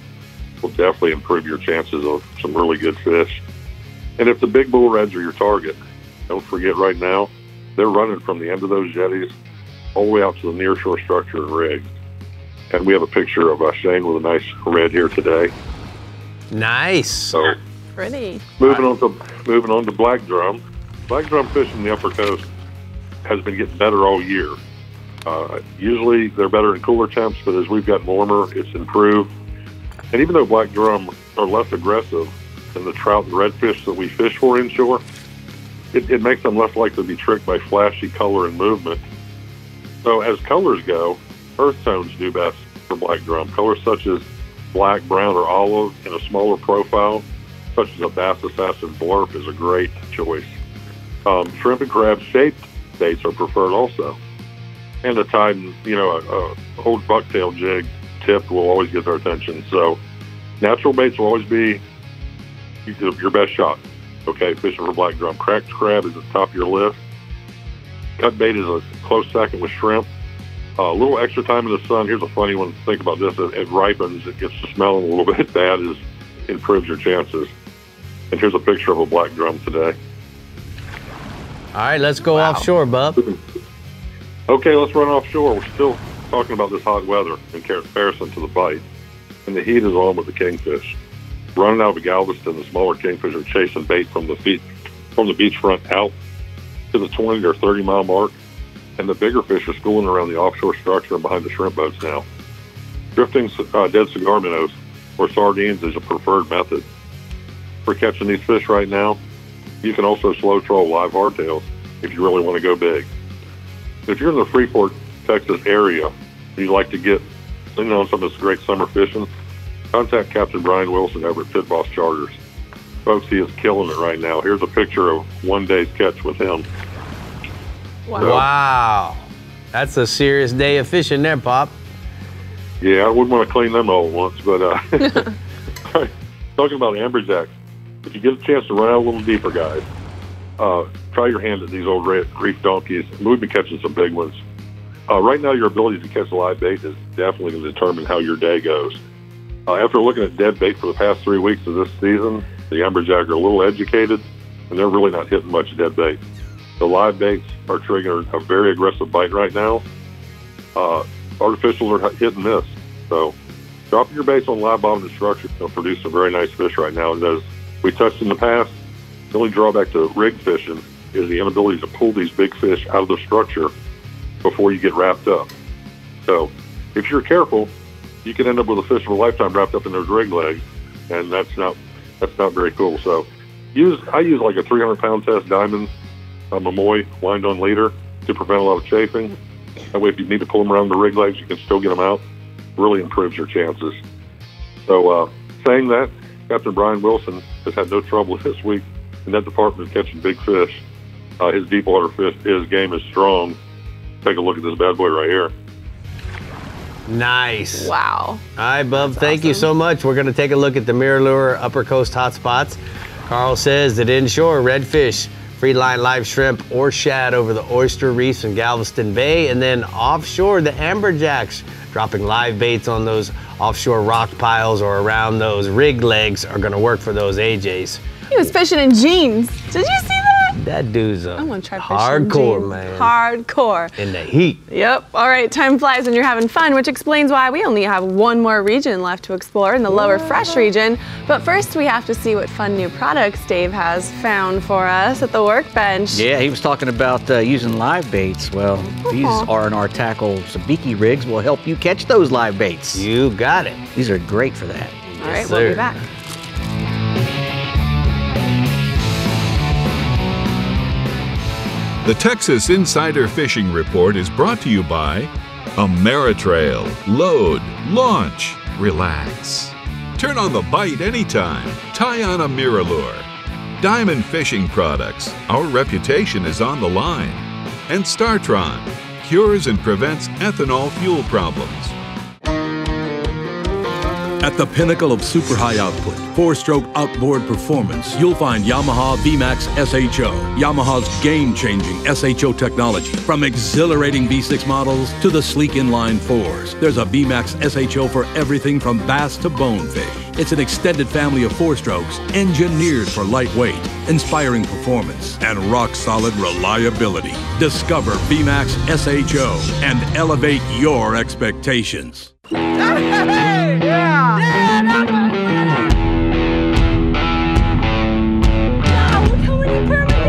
will definitely improve your chances of some really good fish. And if the big bull reds are your target, don't forget right now, they're running from the end of those jetties all the way out to the nearshore structure and rigs. And we have a picture of Shane with a nice red here today. Nice. So, pretty. Moving on to black drum. Black drum fishing in the Upper Coast has been getting better all year. Usually they're better in cooler temps, but as we've gotten warmer, it's improved. And even though black drum are less aggressive than the trout and redfish that we fish for inshore, it makes them less likely to be tricked by flashy color and movement. So as colors go, earth tones do best for black drum. Colors such as black, brown, or olive in a smaller profile, such as a Bass Assassin blurp, is a great choice. Shrimp and crab shaped baits are preferred also. And a tide, you know, a old bucktail jig tip will always get their attention. So natural baits will always be your best shot. Okay, fishing for black drum. Cracked crab is at the top of your list. Cut bait is a close second with shrimp. A little extra time in the sun. Here's a funny one. Think about this. It ripens. It gets to smelling a little bit. That is, improves your chances. And here's a picture of a black drum today. All right, let's go offshore, bub. Okay, let's run offshore. We're still talking about this hot weather in comparison to the bite. And the heat is on with the kingfish. Running out of Galveston, the smaller kingfish are chasing bait from the beachfront out to the 20 or 30 mile mark, and the bigger fish are schooling around the offshore structure and behind the shrimp boats now. Drifting dead cigar minnows or sardines is a preferred method for catching these fish right now. You can also slow troll live hardtails if you really want to go big. If you're in the Freeport, Texas area, and you'd like to get in on some of this great summer fishing, contact Captain Brian Wilson over at Pit Boss Charters. Folks, he is killing it right now. Here's a picture of one day's catch with him. Wow. Wow. That's a serious day of fishing there, Pop. Yeah, I wouldn't want to clean them all at once, but talking about amberjacks, if you get a chance to run out a little deeper, guys, try your hand at these old reef donkeys. We've been catching some big ones. Right now, your ability to catch live bait is definitely going to determine how your day goes. After looking at dead bait for the past 3 weeks of this season, the amberjack are a little educated, and they're really not hitting much dead bait. The live baits are triggering a very aggressive bite right now. Artificials are hit and miss. So dropping your baits on live bottom structure will produce some very nice fish right now. And as we touched in the past, the only drawback to rig fishing is the inability to pull these big fish out of the structure before you get wrapped up. So if you're careful, you can end up with a fish of a lifetime wrapped up in those rig legs, and that's not very cool. So I use like a 300-pound test diamond, a Momoy wind-on leader to prevent a lot of chafing. That way, if you need to pull them around the rig legs, you can still get them out. Really improves your chances. So saying that, Captain Brian Wilson has had no trouble this week in that department catching big fish. His deep water fish, his game is strong. Take a look at this bad boy right here. Nice. Wow. All right, Bub, thank you so much. We're going to take a look at the Mirror Lure Upper Coast Hotspots. Carl says that inshore, redfish, freeline live shrimp or shad over the oyster reefs in Galveston Bay, and then offshore the amberjacks dropping live baits on those offshore rock piles or around those rig legs are gonna work for those AJs. He was fishing in jeans. Did you see that? That dude's a hardcore man. Hardcore. In the heat. Yep. All right, time flies and you're having fun, which explains why we only have one more region left to explore in the Lower Fresh region. But first, we have to see what fun new products Dave has found for us at the workbench. Yeah, he was talking about using live baits. Well, these R&R Tackle Sabiki rigs will help you catch those live baits. You got it. These are great for that. All right, we'll be back. The Texas Insider Fishing Report is brought to you by Ameritrail. Load, launch, relax. Turn on the bite anytime. Tie on a mirror lure. Diamond Fishing Products. Our reputation is on the line. And Startron. Cures and prevents ethanol fuel problems. At the pinnacle of super high output, four-stroke outboard performance, you'll find Yamaha VMAX SHO. Yamaha's game-changing SHO technology. From exhilarating V6 models to the sleek inline fours, there's a VMAX SHO for everything from bass to bonefish. It's an extended family of four-strokes engineered for lightweight, inspiring performance, and rock-solid reliability. Discover VMAX SHO and elevate your expectations. Yeah! Yeah, that's what I'm doing! Wow, look how many permits there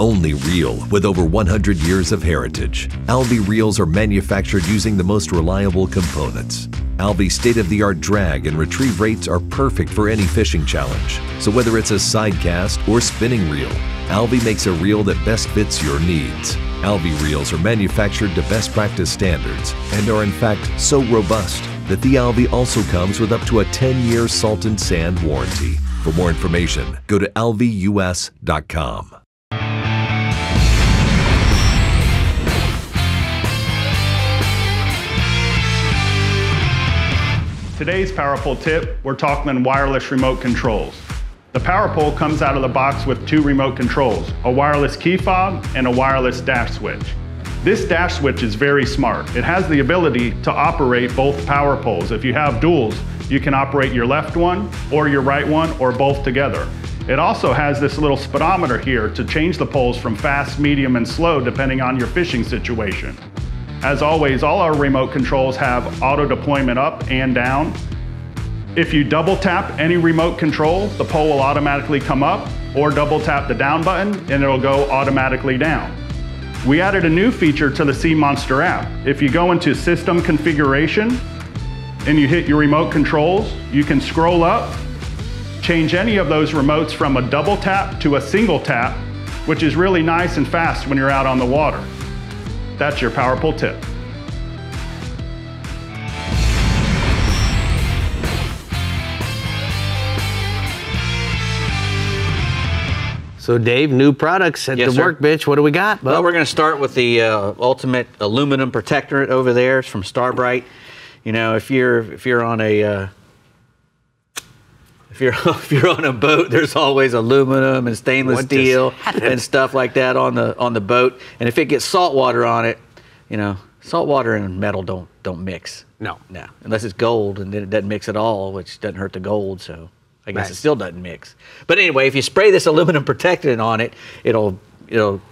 Only reel with over 100 years of heritage. Albee reels are manufactured using the most reliable components. Albee's state-of-the-art drag and retrieve rates are perfect for any fishing challenge. So whether it's a side cast or spinning reel, Albee makes a reel that best fits your needs. Albee reels are manufactured to best practice standards and are in fact so robust that the Albee also comes with up to a 10-year salt and sand warranty. For more information, go to albeeus.com. Today's Powerpole tip, we're talking wireless remote controls. The Powerpole comes out of the box with two remote controls, a wireless key fob and a wireless dash switch. This dash switch is very smart. It has the ability to operate both Powerpoles. If you have duals, you can operate your left one or your right one or both together. It also has this little speedometer here to change the poles from fast, medium, and slow depending on your fishing situation. As always, all our remote controls have auto deployment up and down. If you double tap any remote control, the pole will automatically come up, or double tap the down button and it'll go automatically down. We added a new feature to the Sea Monster app. If you go into System Configuration and you hit your remote controls, you can scroll up, change any of those remotes from a double tap to a single tap, which is really nice and fast when you're out on the water. That's your Power Pole tip. So Dave, new products at the workbench. What do we got, bud? Well, we're going to start with the ultimate aluminum protectorate over there. It's from Starbright. You know, if you're on a boat, there's always aluminum and stainless steel and stuff like that on the boat. And if it gets salt water on it, you know, salt water and metal don't mix. No, unless it's gold, and then it doesn't mix at all, which doesn't hurt the gold. So. I guess it still doesn't mix. But anyway, if you spray this aluminum protectant on it, it'll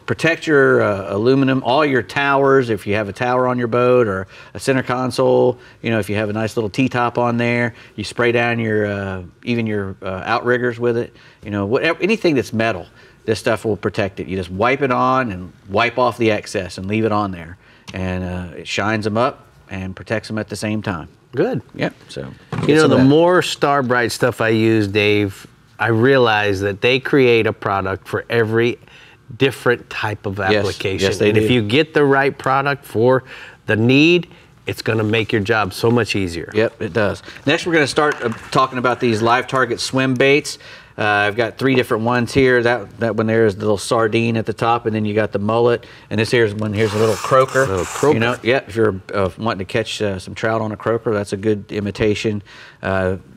protect your aluminum, all your towers, if you have a tower on your boat or a center console, you know, if you have a nice little T-top on there, you spray down your, even your outriggers with it, you know, whatever, anything that's metal, this stuff will protect it. You just wipe it on and wipe off the excess and leave it on there. And it shines them up and protects them at the same time. Good. Yep. So, you know, the more Starbright stuff I use, Dave, I realize that they create a product for every different type of application. Yes, they do. If you get the right product for the need, it's going to make your job so much easier. Yep, it does. Next, we're going to start talking about these live target swim baits. I've got three different ones here. That one there is the little sardine at the top, and then you got the mullet. And this here's one, here's a little croaker. A little croaker. You know, yeah, if you're wanting to catch some trout on a croaker, that's a good imitation.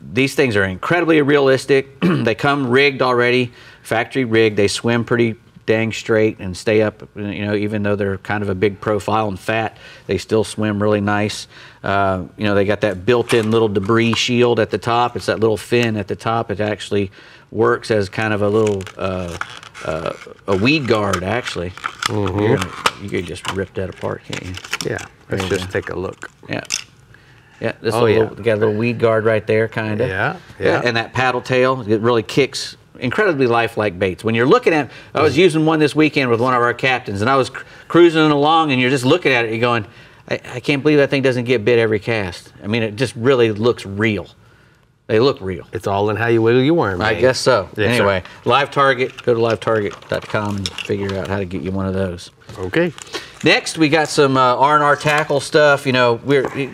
These things are incredibly realistic. They come rigged already, factory rigged. They swim pretty dang straight and stay up, you know, even though they're kind of a big profile and fat, they still swim really nice. You know, they got that built-in little debris shield at the top. It's that little fin at the top. It actually works as kind of a little a weed guard, actually. Mm-hmm. You could just rip that apart, can't you? Yeah, let's just take a look. Yeah. Yeah, this got a little weed guard right there, kind of. Yeah. And that paddle tail, it really kicks. Incredibly lifelike baits. When you're looking at, I was using one this weekend with one of our captains, and I was cruising along, and you're just looking at it, you're going, I can't believe that thing doesn't get bit every cast. I mean, it just really looks real. They look real. It's all in how you wiggle your worm. I guess so. Yes, anyway, sir. Live Target. Go to livetarget.com and figure out how to get you one of those. Okay. Next, we got some R&R tackle stuff. You know,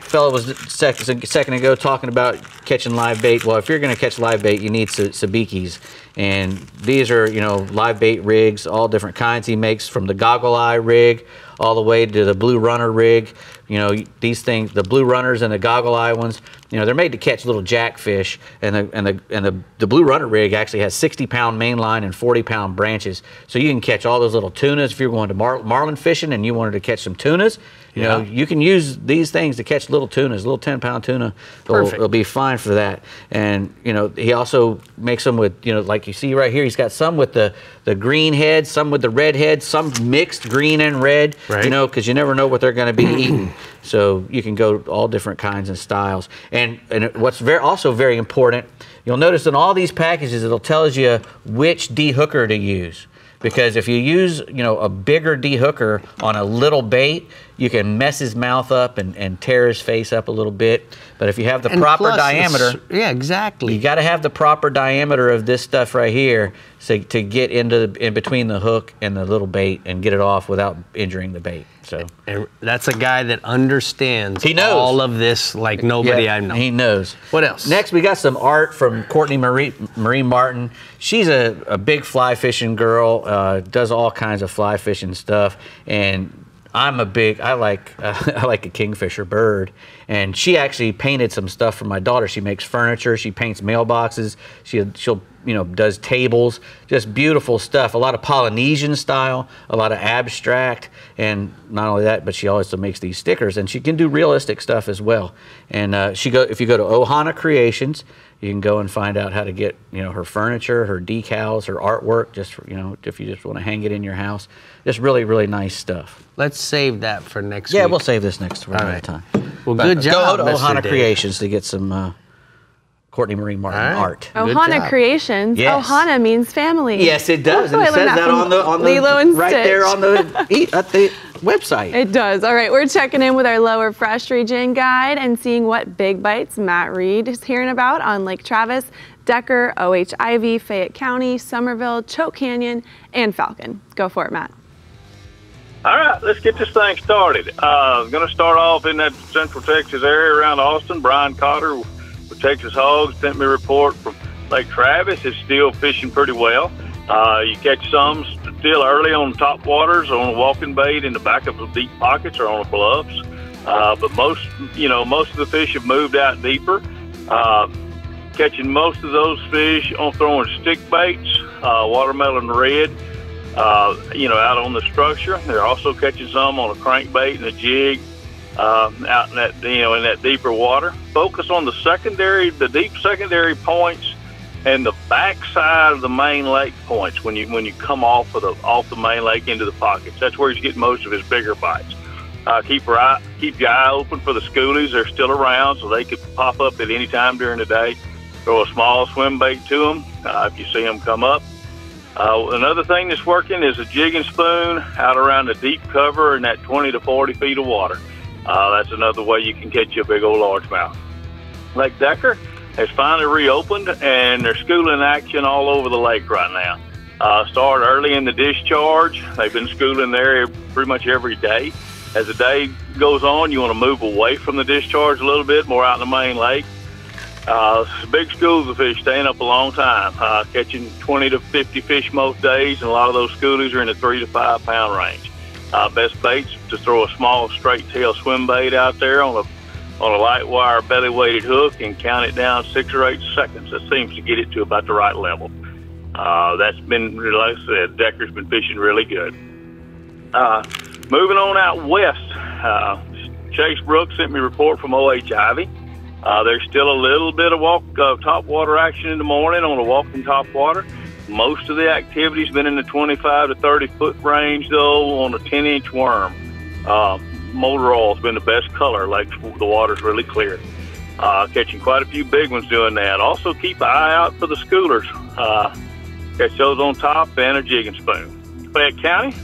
fellow was a second ago talking about catching live bait. Well, if you're going to catch live bait, you need sabikis. And these are, you know, live bait rigs, all different kinds he makes, from the goggle eye rig all the way to the blue runner rig. You know, these things, the blue runners and the goggle eye ones, you know, they're made to catch little jackfish, and the blue runner rig actually has 60-pound mainline and 40-pound branches. So you can catch all those little tunas. If you're going to marlin fishing and you wanted to catch some tunas, you know, you can use these things to catch little tunas, little 10-pound tuna. It'll be fine for that. And, you know, he also makes them with, you know, like you see right here, he's got some with the green head, some with the red head, some mixed green and red, you know, because you never know what they're going to be eating. So you can go all different kinds and styles. And what's also very important, you'll notice in all these packages, it'll tell you which dehooker to use. Because if you use, you know, a bigger dehooker on a little bait, you can mess his mouth up and tear his face up a little bit. But if you have the proper diameter, you got to have the proper diameter of this stuff right here, so to get in between the hook and the little bait and get it off without injuring the bait. So and that's a guy that understands. He knows all of this like nobody I know. He knows. What else? Next, we got some art from Courtney Marie Martin. She's a big fly fishing girl. Does all kinds of fly fishing stuff. And I like a kingfisher bird, and she actually painted some stuff for my daughter. She makes furniture, she paints mailboxes, she'll you know, does tables, just beautiful stuff. A lot of Polynesian style, a lot of abstract, and not only that, but she also makes these stickers, and she can do realistic stuff as well. And if you go to Ohana Creations, You can go and find out how to get, you know, her furniture, her decals, her artwork, just, you know, if you just want to hang it in your house. Just really, really nice stuff. Let's save that for next week. Yeah, we'll save this next week. All right. Time. Well, good job, Go to Ohana Creations to get some Courtney Marie Martin art. Ohana Creations. Yes. Ohana means family. Yes, it does. And it says that on the Lilo and right Stitch. There on the at the website. It does. All right, we're checking in with our Lower Fresh Region guide and seeing what big bites Matt Reed is hearing about on Lake Travis, Decker, OHIV, Fayette County, Somerville, Choate Canyon, and Falcon. Go for it, Matt. All right, let's get this thing started. I'm going to start off in that Central Texas area around Austin. Brian Cotter, Texas Hogs, sent me a report from Lake Travis. It's still fishing pretty well. You catch some still early on top waters, on a walking bait in the back of the deep pockets or on the bluffs. But most of the fish have moved out deeper. Catching most of those fish on throwing stick baits, watermelon red, out on the structure. They're also catching some on a crankbait and a jig. Out in that, in that deeper water. Focus on the deep secondary points and the backside of the main lake points when you come off the main lake into the pockets. That's where he's getting most of his bigger bites. Keep your eye open for the schoolies. They're still around, so they could pop up at any time during the day. Throw a small swim bait to them if you see them come up. Another thing that's working is a jig and spoon out around the deep cover in that 20 to 40 feet of water. That's another way you can catch a big old largemouth. Lake Decker has finally reopened, and they're schooling action all over the lake right now. Start early in the discharge. They've been schooling there pretty much every day. As the day goes on, you want to move away from the discharge a little bit, more out in the main lake. Big schools of fish staying up a long time, catching 20 to 50 fish most days, and a lot of those schoolies are in the 3 to 5 pound range. Best baits to throw a small straight tail swim bait out there on a light wire belly weighted hook and count it down 6 or 8 seconds. That seems to get it to about the right level. That's been, like I said, Decker's been fishing really good. Moving on out west, Chase Brooks sent me a report from OHIV. There's still a little bit of top water action in the morning on a walking top water. Most of the activity's been in the 25 to 30 foot range, though, on a 10-inch worm. Motor oil's been the best color, like the water's really clear. Catching quite a few big ones doing that. Also keep an eye out for the schoolers. Catch those on top and a jigging spoon. Fayette County,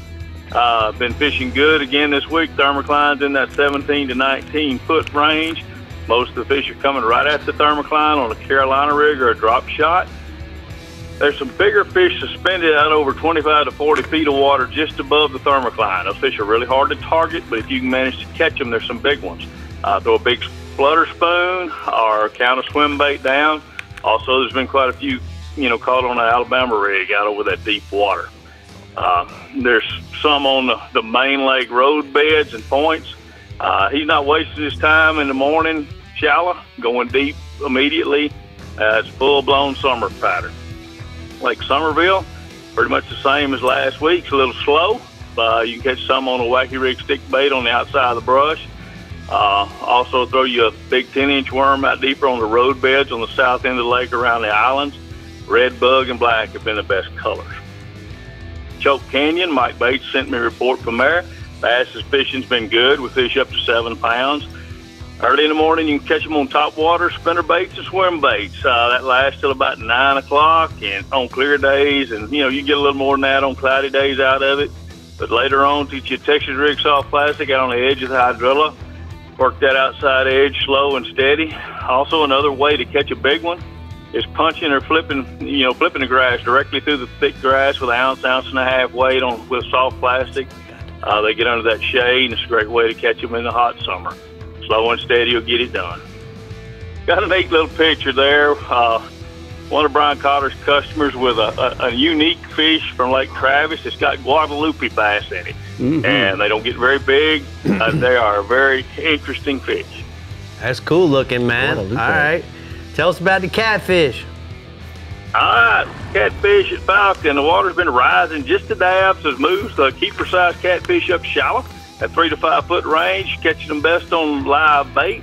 been fishing good again this week. Thermocline's in that 17 to 19 foot range. Most of the fish are coming right at the thermocline on a Carolina rig or a drop shot. There's some bigger fish suspended out over 25 to 40 feet of water just above the thermocline. Those fish are really hard to target, but if you can manage to catch them, there's some big ones. Throw a big flutter spoon or count a swim bait down. Also, there's been quite a few, caught on an Alabama rig out over that deep water. There's some on the main lake road beds and points. He's not wasting his time in the morning, shallow, going deep immediately. It's full-blown summer pattern. Lake Somerville, pretty much the same as last week. It's a little slow. You can catch some on a wacky rig stick bait on the outside of the brush. Also throw you a big 10-inch worm out deeper on the road beds on the south end of the lake around the islands. Red bug and black have been the best colors. Choate Canyon, Mike Bates sent me a report from there. Bass fishing's been good. We fish up to 7 pounds. Early in the morning, you can catch them on topwater, spinner baits, and swim baits. That lasts till about 9 o'clock and on clear days. And, you get a little more than that on cloudy days out of it. But later on, teach you Texas Rig Soft Plastic out on the edge of the hydrilla. Work that outside edge slow and steady. Also, another way to catch a big one is punching or flipping the grass directly through the thick grass with an ounce and a half weight with soft plastic. They get under that shade, and it's a great way to catch them in the hot summer. Slow and steady will get it done. Got a neat little picture there. One of Brian Cotter's customers with a unique fish from Lake Travis. It's got Guadalupe bass in it. Mm-hmm. And they don't get very big. They are a very interesting fish. That's cool looking, man. Guadalupe. All right. Tell us about the catfish. All right. Catfish at Falcon. The water's been rising just a dab, so it moves the keeper-sized catfish up shallow. At 3 to 5 foot range, catching them best on live bait.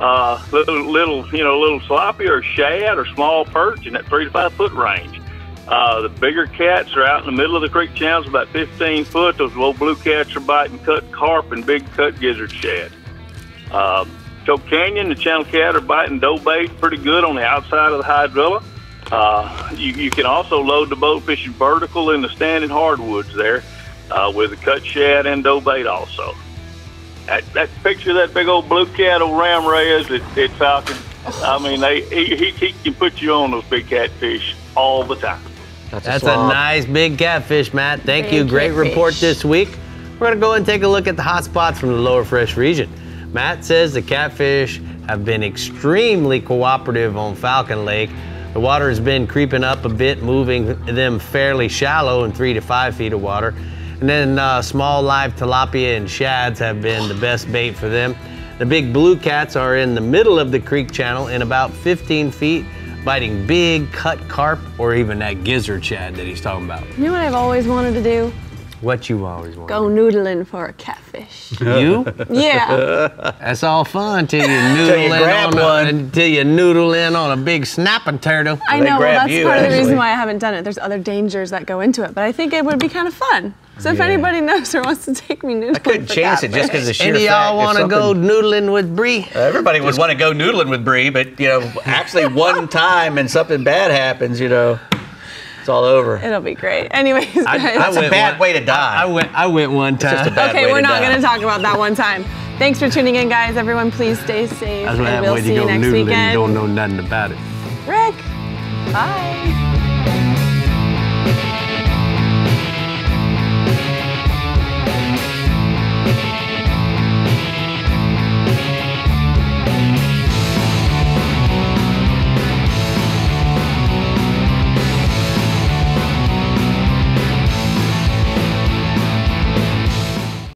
little sloppy or shad or small perch in that 3 to 5 foot range. The bigger cats are out in the middle of the creek channels, about 15 foot. Those little blue cats are biting cut carp and big cut gizzard shad. Choke Canyon, the channel cat are biting dough bait pretty good on the outside of the hydrilla. You can also load the boat fishing vertical in the standing hardwoods there with the cut shad and dough bait also. That picture of that big old blue cat old Ram Reyes at Falcon, I mean, he can put you on those big catfish all the time. That's a nice big catfish, Matt. Thank you. Great report this week. We're going to go and take a look at the hot spots from the Lower Fresh region. Matt says the catfish have been extremely cooperative on Falcon Lake. The water has been creeping up a bit, moving them fairly shallow in 3 to 5 feet of water. And then small live tilapia and shads have been the best bait for them. The big blue cats are in the middle of the creek channel in about 15 feet, biting big cut carp or even that gizzard shad that he's talking about. You know what I've always wanted to do? What you always want? Go noodling for a catfish. You? Yeah. That's all fun till you noodle in on a big snapping turtle. I know. Well, that's part of the reason why I haven't done it. There's other dangers that go into it, but I think it would be kind of fun. So if anybody knows or wants to take me noodling, I couldn't chance it just because the sheer fact. And y'all want to go noodling with Brie? Everybody would want to go noodling with Brie, but you know, actually one time and something bad happens, you know. All over. It'll be great. Anyways, guys. That's a bad way to die. I went one time. It's just a bad way to die. Okay, we're not going to talk about that one time. Thanks for tuning in, guys. Everyone, please stay safe. That's what happens when you go noodling and you don't know nothing about it. Rick, bye.